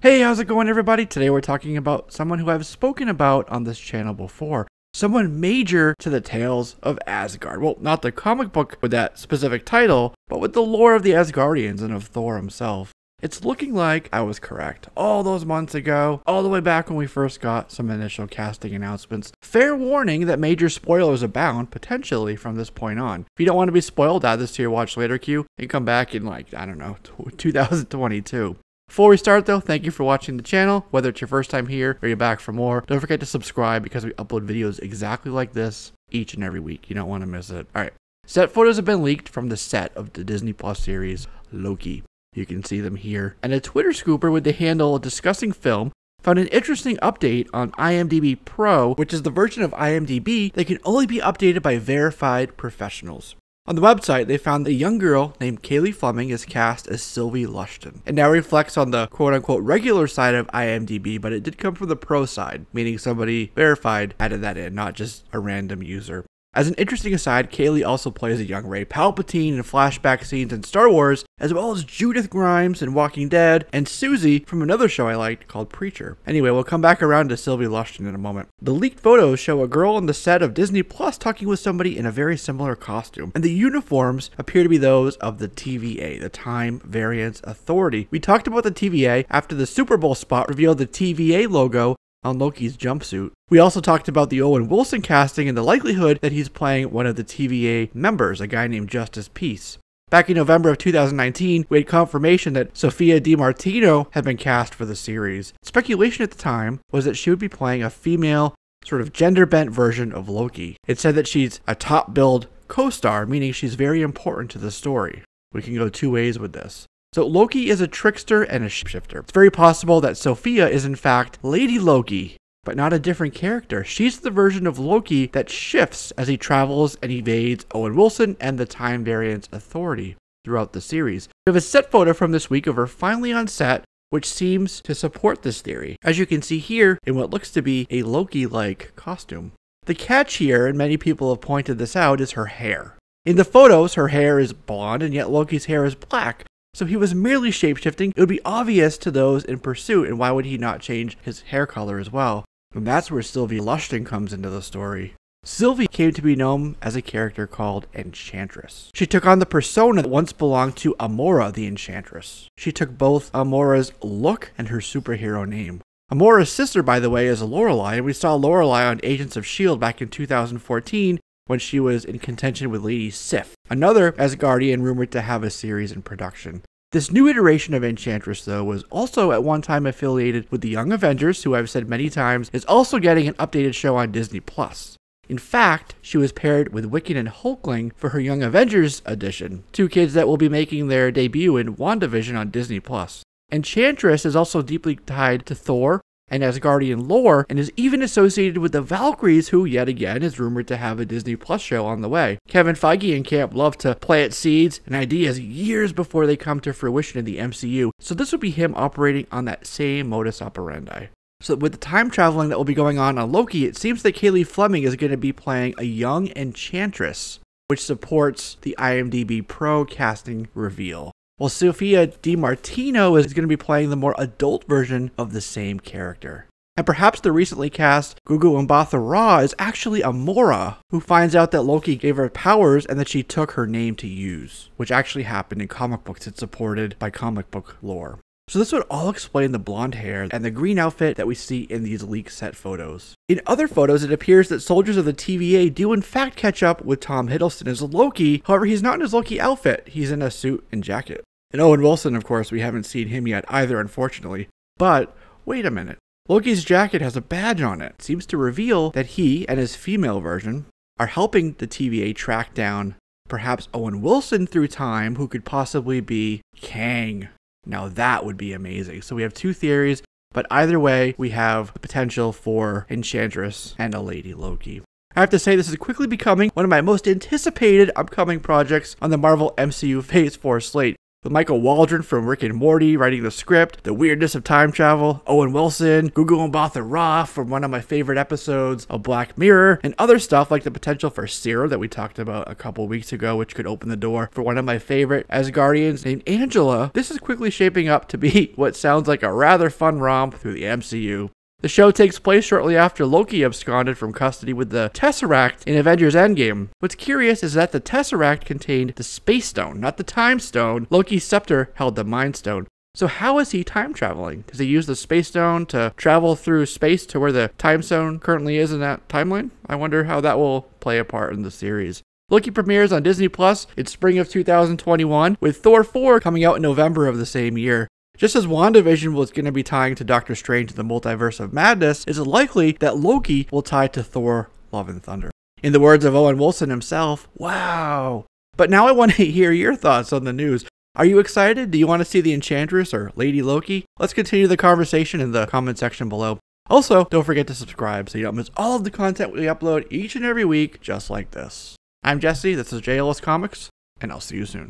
Hey, how's it going, everybody? Today we're talking about someone who I've spoken about on this channel before. Someone major to the tales of Asgard. Well, not the comic book with that specific title, but with the lore of the Asgardians and of Thor himself. It's looking like I was correct all those months ago, all the way back when we first got some initial casting announcements. Fair warning that major spoilers abound, potentially, from this point on. If you don't want to be spoiled, add this to your watch later queue and come back in, like, I don't know, 2022. Before we start though, thank you for watching the channel. Whether it's your first time here or you're back for more, don't forget to subscribe because we upload videos exactly like this each and every week. You don't want to miss it. Alright, set photos have been leaked from the set of the Disney Plus series Loki. You can see them here. And a Twitter scooper with the handle DisgustingFilm found an interesting update on IMDb Pro, which is the version of IMDb that can only be updated by verified professionals. On the website, they found a young girl named Kaylee Fleming is cast as Sylvie Lushton. It now reflects on the quote-unquote regular side of IMDb, but it did come from the pro side, meaning somebody verified added that in, not just a random user. As an interesting aside, Kaylee also plays a young Ray Palpatine in flashback scenes in Star Wars, as well as Judith Grimes in Walking Dead, and Susie from another show I liked called Preacher. Anyway, we'll come back around to Sylvie Lushton in a moment. The leaked photos show a girl on the set of Disney Plus talking with somebody in a very similar costume, and the uniforms appear to be those of the TVA, the Time Variance Authority. We talked about the TVA after the Super Bowl spot revealed the TVA logo on Loki's jumpsuit. We also talked about the Owen Wilson casting and the likelihood that he's playing one of the TVA members, a guy named Justice Peace. Back in November of 2019, we had confirmation that Sophia Di Martino had been cast for the series. Speculation at the time was that she would be playing a female, sort of gender-bent version of Loki. It said that she's a top-billed co-star, meaning she's very important to the story. We can go two ways with this. So Loki is a trickster and a shapeshifter. It's very possible that Sophia is in fact Lady Loki, but not a different character. She's the version of Loki that shifts as he travels and evades Owen Wilson and the Time Variance Authority throughout the series. We have a set photo from this week of her finally on set, which seems to support this theory, as you can see here in what looks to be a Loki-like costume. The catch here, and many people have pointed this out, is her hair. In the photos, her hair is blonde, and yet Loki's hair is black. So if he was merely shapeshifting, it would be obvious to those in pursuit, and why would he not change his hair color as well? And that's where Sylvie Lushton comes into the story. Sylvie came to be known as a character called Enchantress. She took on the persona that once belonged to Amora the Enchantress. She took both Amora's look and her superhero name. Amora's sister, by the way, is Lorelei, and we saw Lorelei on Agents of S.H.I.E.L.D. back in 2014, when she was in contention with Lady Sif, another Asgardian rumored to have a series in production. This new iteration of Enchantress, though, was also at one time affiliated with the Young Avengers, who I've said many times is also getting an updated show on Disney Plus. In fact, she was paired with Wiccan and Hulkling for her Young Avengers edition, two kids that will be making their debut in WandaVision on Disney Plus. Enchantress is also deeply tied to Thor and Asgardian lore, and is even associated with the Valkyries, who yet again is rumored to have a Disney Plus show on the way. Kevin Feige and Camp love to plant seeds and ideas years before they come to fruition in the MCU, so this would be him operating on that same modus operandi. So with the time traveling that will be going on Loki, it seems that Kaylee Fleming is going to be playing a young Enchantress, which supports the IMDb Pro casting reveal. Well, Sophia Di Martino is going to be playing the more adult version of the same character. And perhaps the recently cast Gugu Mbatha-Raw is actually Amora, who finds out that Loki gave her powers and that she took her name to use, which actually happened in comic books. It's supported by comic book lore. So this would all explain the blonde hair and the green outfit that we see in these leaked set photos. In other photos, it appears that soldiers of the TVA do in fact catch up with Tom Hiddleston as Loki. However, he's not in his Loki outfit. He's in a suit and jacket. And Owen Wilson, of course, we haven't seen him yet either, unfortunately. But wait a minute. Loki's jacket has a badge on it. It seems to reveal that he and his female version are helping the TVA track down perhaps Owen Wilson through time, who could possibly be Kang. Now that would be amazing. So we have two theories, but either way, we have the potential for Enchantress and a Lady Loki. I have to say, this is quickly becoming one of my most anticipated upcoming projects on the Marvel MCU Phase 4 slate. With Michael Waldron from Rick and Morty writing the script, the weirdness of time travel, Owen Wilson, Gugu Mbatha-Raw from one of my favorite episodes of Black Mirror, and other stuff like the potential for Sera that we talked about a couple weeks ago, which could open the door for one of my favorite Asgardians named Angela. This is quickly shaping up to be what sounds like a rather fun romp through the MCU. The show takes place shortly after Loki absconded from custody with the Tesseract in Avengers Endgame. What's curious is that the Tesseract contained the Space Stone, not the Time Stone. Loki's scepter held the Mind Stone. So how is he time traveling? Does he use the Space Stone to travel through space to where the Time Stone currently is in that timeline? I wonder how that will play a part in the series. Loki premieres on Disney Plus in spring of 2021, with Thor 4 coming out in November of the same year. Just as WandaVision was going to be tying to Doctor Strange in the Multiverse of Madness, it's likely that Loki will tie to Thor: Love and Thunder. In the words of Owen Wilson himself, wow. But now I want to hear your thoughts on the news. Are you excited? Do you want to see the Enchantress or Lady Loki? Let's continue the conversation in the comment section below. Also, don't forget to subscribe so you don't miss all of the content we upload each and every week just like this. I'm Jesse, this is JLS Comics, and I'll see you soon.